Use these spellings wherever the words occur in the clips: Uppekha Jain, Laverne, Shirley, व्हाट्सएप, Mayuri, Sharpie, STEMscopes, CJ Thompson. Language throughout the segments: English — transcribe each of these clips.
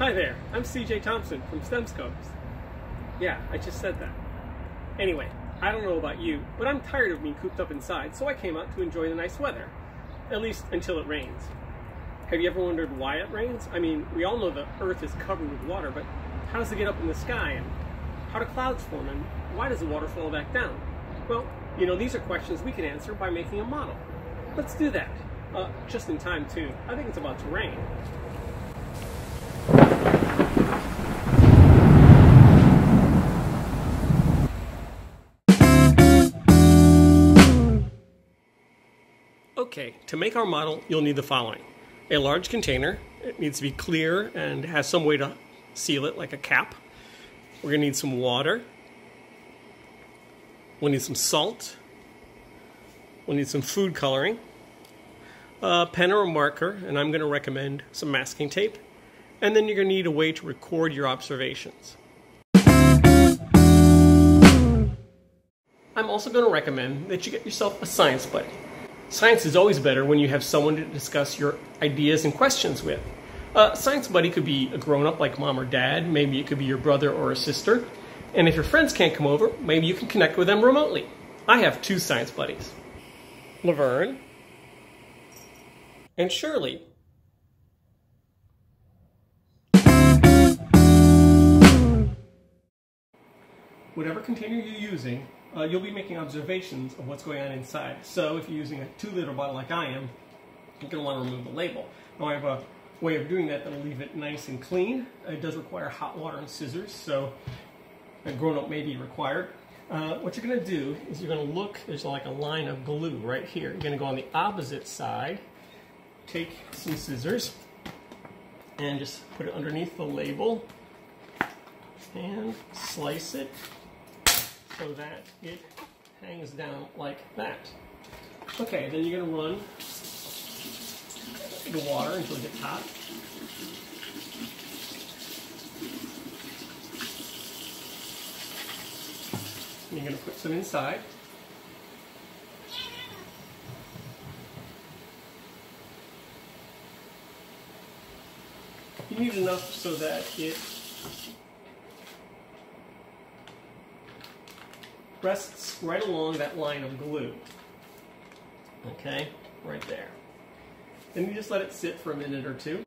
Hi there, I'm CJ Thompson from STEMscopes. Yeah, I just said that. Anyway, I don't know about you, but I'm tired of being cooped up inside, so I came out to enjoy the nice weather. At least until it rains. Have you ever wondered why it rains? I mean, we all know the Earth is covered with water, but how does it get up in the sky, and how do clouds form, and why does the water fall back down? Well, you know, these are questions we can answer by making a model. Let's do that. Just in time, too. I think it's about to rain. Okay, to make our model, you'll need the following. A large container. It needs to be clear and has some way to seal it, like a cap. We're going to need some water. We'll need some salt. We'll need some food coloring. A pen or a marker, and I'm going to recommend some masking tape. And then you're going to need a way to record your observations. I'm also going to recommend that you get yourself a science buddy. Science is always better when you have someone to discuss your ideas and questions with. A science buddy could be a grown-up like mom or dad, maybe it could be your brother or a sister, and if your friends can't come over, maybe you can connect with them remotely. I have two science buddies, Laverne and Shirley. Whatever container you're using, you'll be making observations of what's going on inside. So if you're using a 2-liter bottle like I am, you're going to want to remove the label. Now I have a way of doing that that'll leave it nice and clean. It does require hot water and scissors, so a grown-up may be required. What you're going to do is you're going to look, there's like a line of glue right here. You're going to go on the opposite side, take some scissors, and just put it underneath the label, and slice it. So that it hangs down like that. Okay, then you're going to run the water until it gets hot. And you're going to put some inside. You need enough so that it rests right along that line of glue. Okay, right there. Then you just let it sit for a minute or two.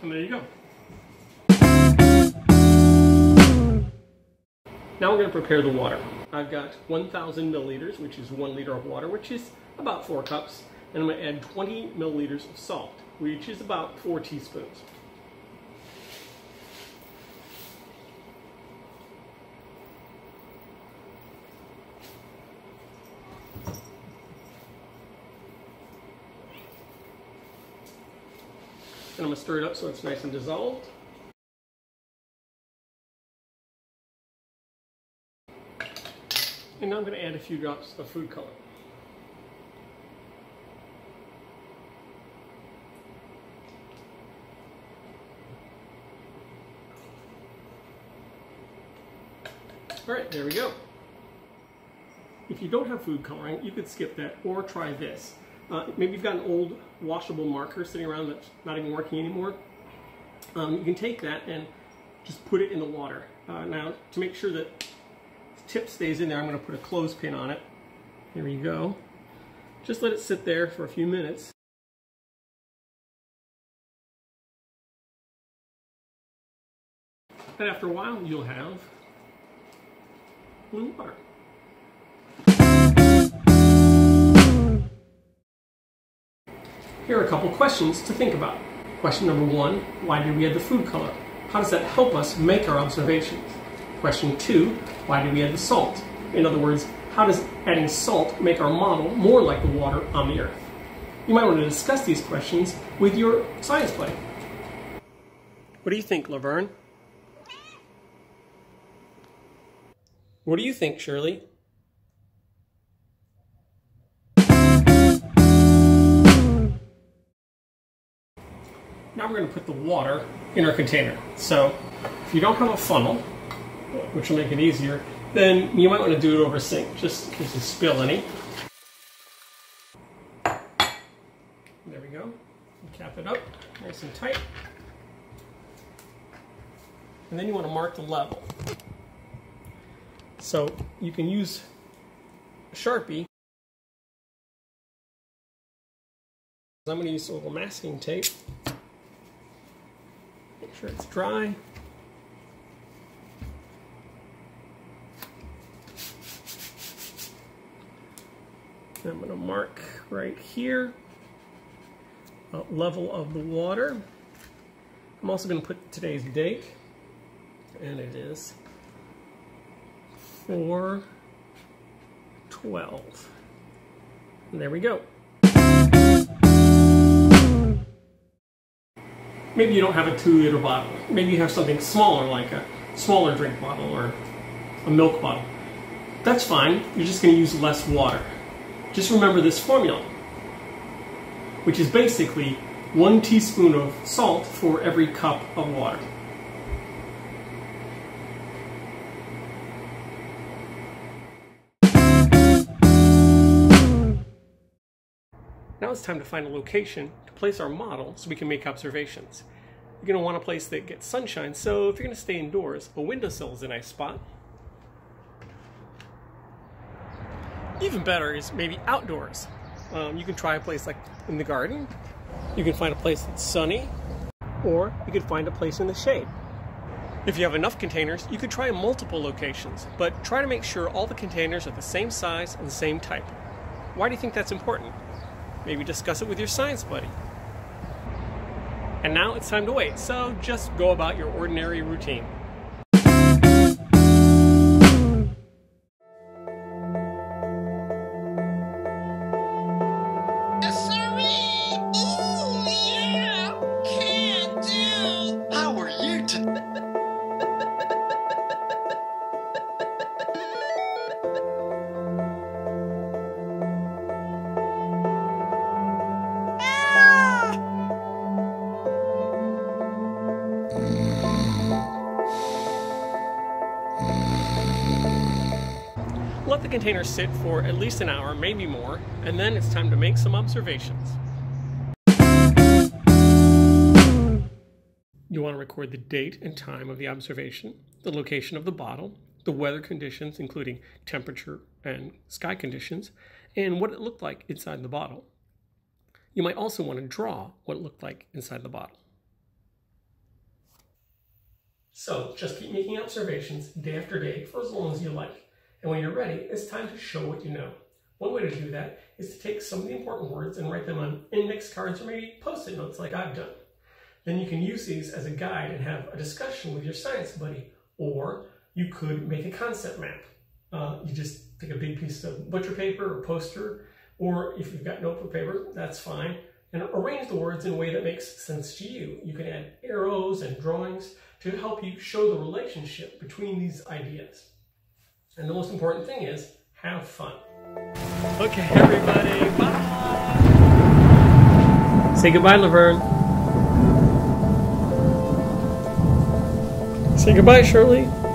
And there you go. Now we're going to prepare the water. I've got 1,000 milliliters, which is 1 liter of water, which is about 4 cups. And I'm going to add 20 milliliters of salt, which is about 4 teaspoons. And I'm going to stir it up so it's nice and dissolved. And now I'm going to add a few drops of food color. Alright, there we go. If you don't have food coloring, you could skip that or try this. Maybe you've got an old washable marker sitting around that's not even working anymore. You can take that and just put it in the water. Now, to make sure that the tip stays in there, I'm going to put a clothespin on it. Here we go. Just let it sit there for a few minutes. And after a while, you'll have blue water. Here are a couple questions to think about. Question number 1, why did we add the food color? How does that help us make our observations? Question 2, why did we add the salt? In other words, how does adding salt make our model more like the water on the Earth? You might want to discuss these questions with your science buddy. What do you think, Laverne? What do you think, Shirley? Now we're going to put the water in our container. So if you don't have a funnel, which will make it easier, then you might want to do it over a sink, just in case you spill any. There we go. Cap it up nice and tight. And then you want to mark the level. So you can use a Sharpie. I'm going to use a little masking tape. Make sure it's dry. And I'm going to mark right here the level of the water. I'm also going to put today's date, and it is 4/12. And there we go. Maybe you don't have a 2-liter bottle. Maybe you have something smaller, like a smaller drink bottle or a milk bottle. That's fine. You're just going to use less water. Just remember this formula, which is basically 1 teaspoon of salt for every cup of water. Now it's time to find a location to place our model so we can make observations. You're going to want a place that gets sunshine, so if you're going to stay indoors, a windowsill is a nice spot. Even better is maybe outdoors. You can try a place like in the garden. You can find a place that's sunny, or you could find a place in the shade. If you have enough containers, you could try multiple locations, but try to make sure all the containers are the same size and the same type. Why do you think that's important? Maybe discuss it with your science buddy. And now it's time to wait, so just go about your ordinary routine. Let the container sit for at least an hour, maybe more, and then it's time to make some observations. You want to record the date and time of the observation, the location of the bottle, the weather conditions, including temperature and sky conditions, and what it looked like inside the bottle. You might also want to draw what it looked like inside the bottle. So just keep making observations day after day for as long as you like. And when you're ready, it's time to show what you know. One way to do that is to take some of the important words and write them on index cards or maybe post-it notes like I've done. Then you can use these as a guide and have a discussion with your science buddy, or you could make a concept map. You just take a big piece of butcher paper or poster, or if you've got notebook paper, that's fine, and arrange the words in a way that makes sense to you. You can add arrows and drawings to help you show the relationship between these ideas. And the most important thing is, have fun. Okay, everybody, bye! Say goodbye, Laverne. Say goodbye, Shirley.